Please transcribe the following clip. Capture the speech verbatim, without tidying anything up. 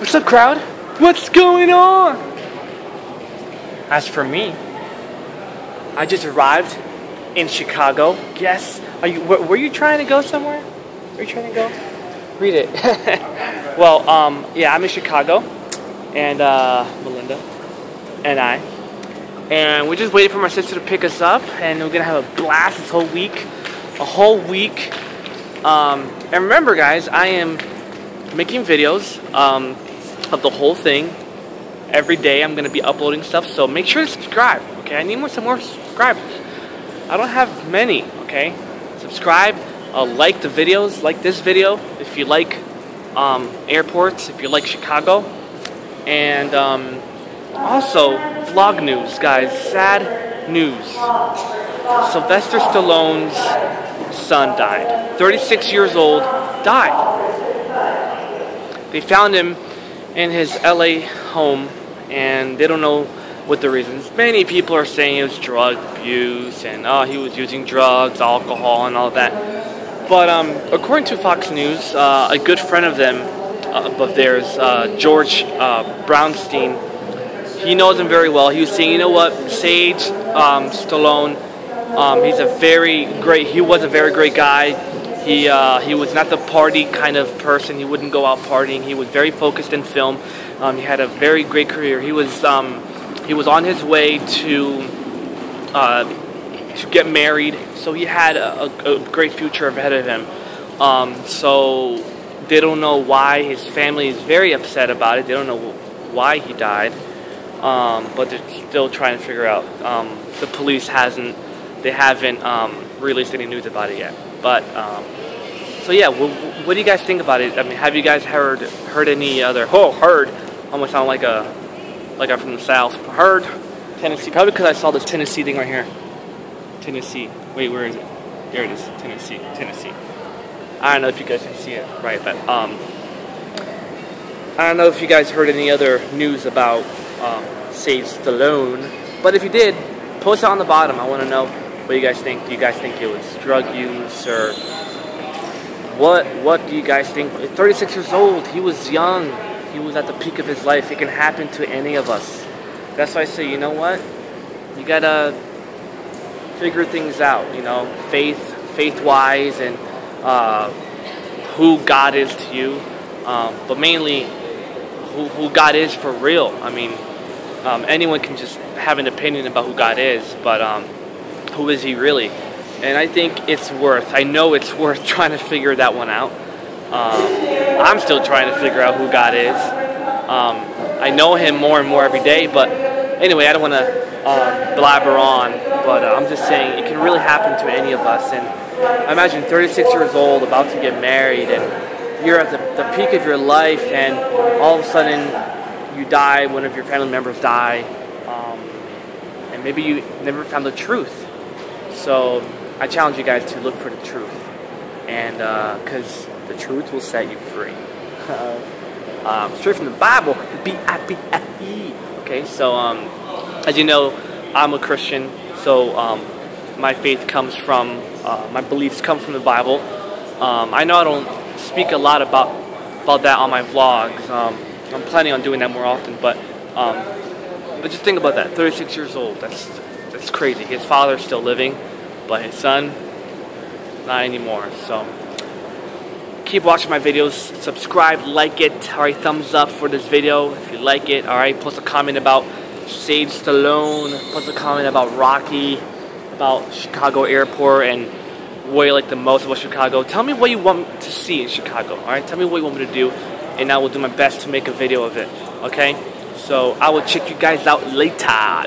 What's up, crowd? What's going on? As for me, I just arrived in Chicago. Yes. Are you? Were, were you trying to go somewhere? Were you trying to go? Read it. Well, um, yeah, I'm in Chicago, and uh, Melinda and I, and we're just waiting for my sister to pick us up, and we're gonna have a blast this whole week, a whole week. Um, and remember, guys, I am making videos um, of the whole thing. Every day I'm gonna be uploading stuff, so make sure to subscribe. Okay, I need more some more subscribers. I don't have many. Okay, subscribe. Uh, like the videos, like this video if you like um, airports, if you like Chicago, and um, also vlog news, guys. Sad news. Sylvester Stallone's son died. thirty-six years old, died. They found him in his L A home, and they don't know what the reasons. Many people are saying it was drug abuse, and oh, he was using drugs, alcohol, and all that. But um, according to Fox News, uh, a good friend of them, uh, of theirs, uh, George uh, Braunstein, he knows him very well. He was saying, you know what, Sage um, Stallone, um, he's a very great, he was a very great guy. He, uh, he was not the party kind of person. He wouldn't go out partying. He was very focused in film. Um, he had a very great career. He was, um, he was on his way to... Uh, to get married, so he had a, a great future ahead of him. Um, so they don't know why. His family is very upset about it. They don't know why he died, um, but they're still trying to figure out. Um, the police hasn't, they haven't um, released any news about it yet. But um, so yeah, well, what do you guys think about it? I mean, have you guys heard heard any other? Oh, heard. Almost sound like a like I'm from the South. Heard Tennessee, probably because I saw this Tennessee thing right here. Tennessee. Wait, where is it? There it is. Tennessee. Tennessee. I don't know if you guys can see it right, but um, I don't know if you guys heard any other news about um, Sage Stallone, but if you did, post it on the bottom. I want to know what you guys think. Do you guys think it was drug use or what? What do you guys think? thirty-six years old. He was young. He was at the peak of his life. It can happen to any of us. That's why I say, you know what? You gotta figure things out, you know, faith, faith-wise, and uh, who God is to you, um, but mainly who, who God is for real. I mean, um, anyone can just have an opinion about who God is, but um, who is He really? And I think it's worth, I know it's worth trying to figure that one out. Um, I'm still trying to figure out who God is. Um, I know Him more and more every day, but anyway, I don't want to Um, blabber on, but uh, I'm just saying it can really happen to any of us. And I imagine thirty-six years old, about to get married, and you're at the, the peak of your life, and all of a sudden you die, one of your family members die, um, and maybe you never found the truth. So I challenge you guys to look for the truth, and because uh, the truth will set you free. um, straight from the Bible, the B I B L E. Okay, so um as you know, I'm a Christian, so um, my faith comes from, uh, my beliefs come from the Bible. Um, I know I don't speak a lot about about that on my vlogs. Um, I'm planning on doing that more often, but um, but just think about that. thirty-six years old. That's that's crazy. His father's still living, but his son, not anymore. So keep watching my videos. Subscribe, like it. All right, thumbs up for this video if you like it. All right, post a comment about Sage Stallone, plus a comment about Rocky, about Chicago airport, and what you like the most about Chicago. Tell me what you want to see in Chicago, alright? Tell me what you want me to do, and I will do my best to make a video of it, okay? So I will check you guys out later.